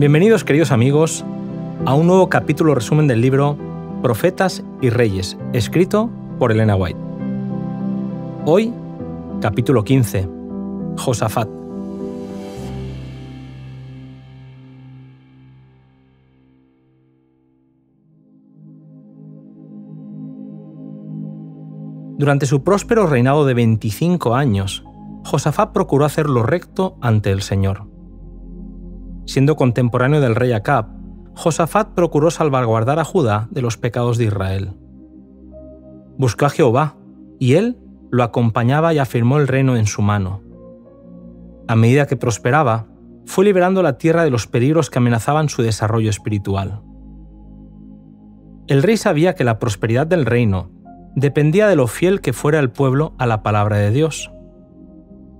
Bienvenidos, queridos amigos, a un nuevo capítulo resumen del libro Profetas y Reyes, escrito por Elena White. Hoy, capítulo 15, Josafat. Durante su próspero reinado de 25 años, Josafat procuró hacer lo recto ante el Señor. Siendo contemporáneo del rey Acab, Josafat procuró salvaguardar a Judá de los pecados de Israel. Buscó a Jehová, y él lo acompañaba y afirmó el reino en su mano. A medida que prosperaba, fue liberando la tierra de los peligros que amenazaban su desarrollo espiritual. El rey sabía que la prosperidad del reino dependía de lo fiel que fuera el pueblo a la palabra de Dios.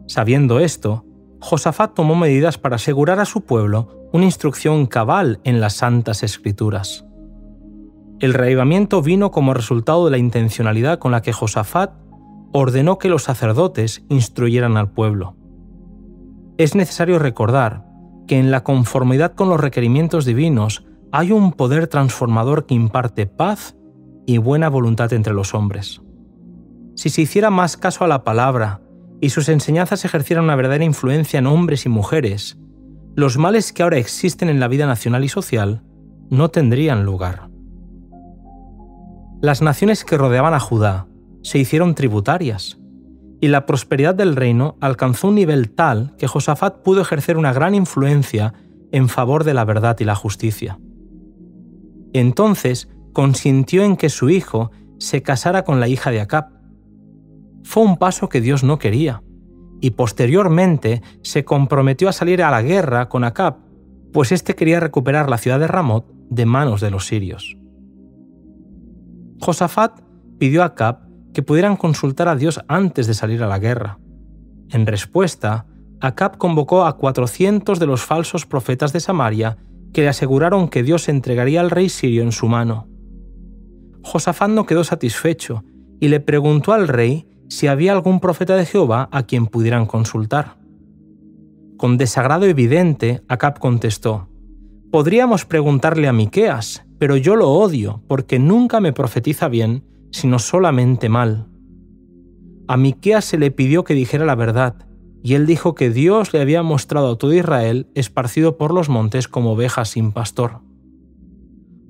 Sabiendo esto, Josafat tomó medidas para asegurar a su pueblo una instrucción cabal en las Santas Escrituras. El reavivamiento vino como resultado de la intencionalidad con la que Josafat ordenó que los sacerdotes instruyeran al pueblo. Es necesario recordar que en la conformidad con los requerimientos divinos hay un poder transformador que imparte paz y buena voluntad entre los hombres. Si se hiciera más caso a la palabra y sus enseñanzas ejercieran una verdadera influencia en hombres y mujeres, los males que ahora existen en la vida nacional y social no tendrían lugar. Las naciones que rodeaban a Judá se hicieron tributarias, y la prosperidad del reino alcanzó un nivel tal que Josafat pudo ejercer una gran influencia en favor de la verdad y la justicia. Entonces consintió en que su hijo se casara con la hija de Acab. Fue un paso que Dios no quería, y posteriormente se comprometió a salir a la guerra con Acab, pues éste quería recuperar la ciudad de Ramot de manos de los sirios. Josafat pidió a Acab que pudieran consultar a Dios antes de salir a la guerra. En respuesta, Acab convocó a 400 de los falsos profetas de Samaria que le aseguraron que Dios entregaría al rey sirio en su mano. Josafat no quedó satisfecho y le preguntó al rey si había algún profeta de Jehová a quien pudieran consultar. Con desagrado evidente, Acab contestó: «Podríamos preguntarle a Miqueas, pero yo lo odio porque nunca me profetiza bien, sino solamente mal». A Miqueas se le pidió que dijera la verdad, y él dijo que Dios le había mostrado a todo Israel esparcido por los montes como ovejas sin pastor.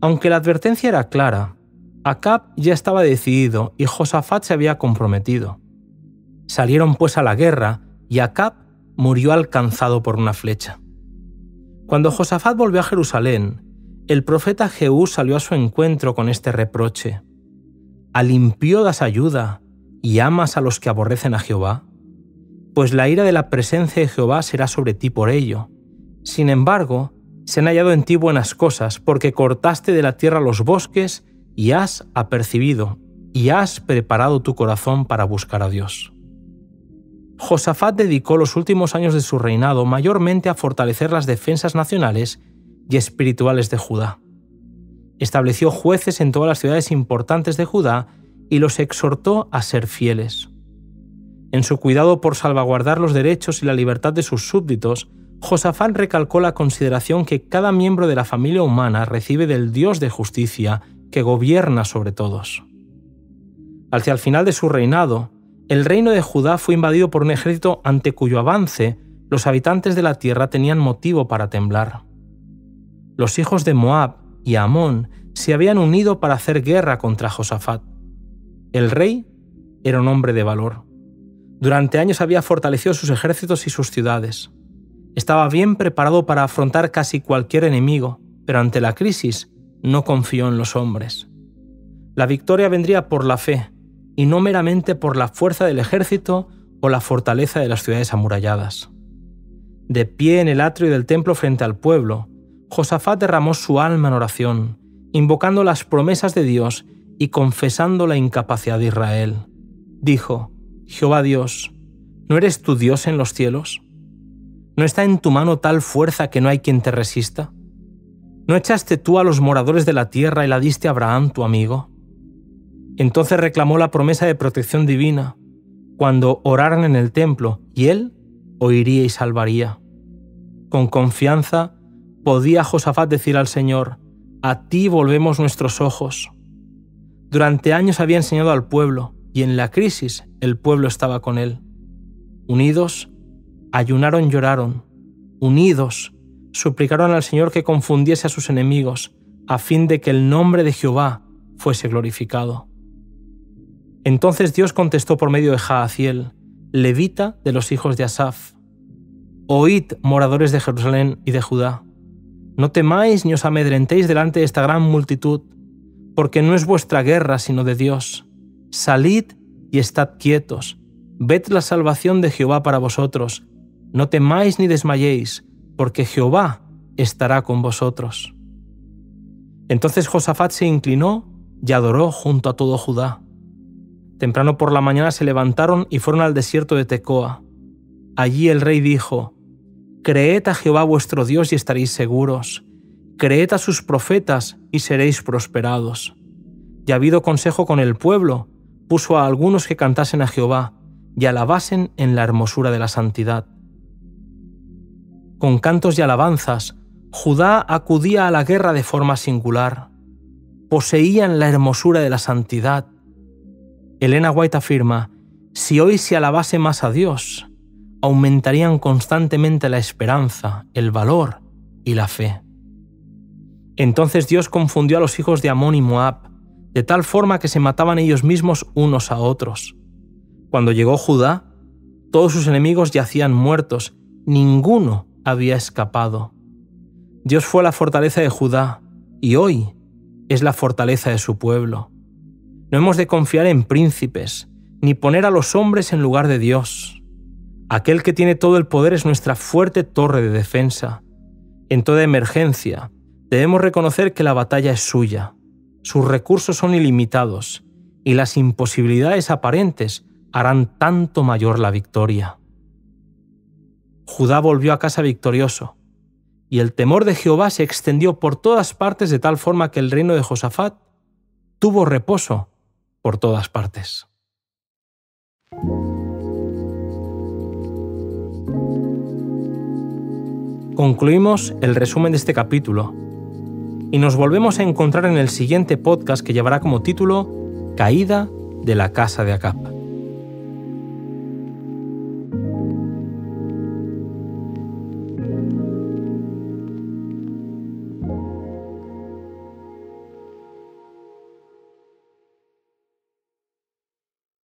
Aunque la advertencia era clara, Acab ya estaba decidido y Josafat se había comprometido. Salieron pues a la guerra y Acab murió alcanzado por una flecha. Cuando Josafat volvió a Jerusalén, el profeta Jehú salió a su encuentro con este reproche: «¿Al impío das ayuda y amas a los que aborrecen a Jehová? Pues la ira de la presencia de Jehová será sobre ti por ello. Sin embargo, se han hallado en ti buenas cosas, porque cortaste de la tierra los bosques y has apercibido y has preparado tu corazón para buscar a Dios». Josafat dedicó los últimos años de su reinado mayormente a fortalecer las defensas nacionales y espirituales de Judá. Estableció jueces en todas las ciudades importantes de Judá y los exhortó a ser fieles. En su cuidado por salvaguardar los derechos y la libertad de sus súbditos, Josafat recalcó la consideración que cada miembro de la familia humana recibe del Dios de justicia que gobierna sobre todos. Hacia el final de su reinado, el reino de Judá fue invadido por un ejército ante cuyo avance los habitantes de la tierra tenían motivo para temblar. Los hijos de Moab y Amón se habían unido para hacer guerra contra Josafat. El rey era un hombre de valor. Durante años había fortalecido sus ejércitos y sus ciudades. Estaba bien preparado para afrontar casi cualquier enemigo, pero ante la crisis no confió en los hombres. La victoria vendría por la fe y no meramente por la fuerza del ejército o la fortaleza de las ciudades amuralladas. De pie en el atrio del templo frente al pueblo, Josafat derramó su alma en oración, invocando las promesas de Dios y confesando la incapacidad de Israel. Dijo: «Jehová Dios, ¿no eres tu Dios en los cielos? ¿No está en tu mano tal fuerza que no hay quien te resista? ¿No echaste tú a los moradores de la tierra y la diste a Abraham, tu amigo?». Entonces reclamó la promesa de protección divina, cuando oraran en el templo, y él oiría y salvaría. Con confianza, podía Josafat decir al Señor: «A ti volvemos nuestros ojos». Durante años había enseñado al pueblo, y en la crisis el pueblo estaba con él. Unidos, ayunaron, lloraron. Unidos, suplicaron al Señor que confundiese a sus enemigos, a fin de que el nombre de Jehová fuese glorificado. Entonces Dios contestó por medio de Jahaziel, levita de los hijos de Asaf: «Oíd, moradores de Jerusalén y de Judá, no temáis ni os amedrentéis delante de esta gran multitud, porque no es vuestra guerra sino de Dios. Salid y estad quietos, ved la salvación de Jehová para vosotros, no temáis ni desmayéis, porque Jehová estará con vosotros». Entonces Josafat se inclinó y adoró junto a todo Judá. Temprano por la mañana se levantaron y fueron al desierto de Tecoa. Allí el rey dijo: «Creed a Jehová vuestro Dios y estaréis seguros, creed a sus profetas y seréis prosperados». Y habido consejo con el pueblo, puso a algunos que cantasen a Jehová y alabasen en la hermosura de la santidad. Con cantos y alabanzas, Judá acudía a la guerra de forma singular. Poseían la hermosura de la santidad. Elena White afirma: «Si hoy se alabase más a Dios, aumentarían constantemente la esperanza, el valor y la fe». Entonces Dios confundió a los hijos de Amón y Moab, de tal forma que se mataban ellos mismos unos a otros. Cuando llegó Judá, todos sus enemigos yacían muertos, ninguno había escapado. Dios fue a la fortaleza de Judá, y hoy es la fortaleza de su pueblo. No hemos de confiar en príncipes, ni poner a los hombres en lugar de Dios. Aquel que tiene todo el poder es nuestra fuerte torre de defensa. En toda emergencia, debemos reconocer que la batalla es suya. Sus recursos son ilimitados, y las imposibilidades aparentes harán tanto mayor la victoria. Judá volvió a casa victorioso, y el temor de Jehová se extendió por todas partes, de tal forma que el reino de Josafat tuvo reposo por todas partes. Concluimos el resumen de este capítulo y nos volvemos a encontrar en el siguiente podcast, que llevará como título Caída de la casa de Acab.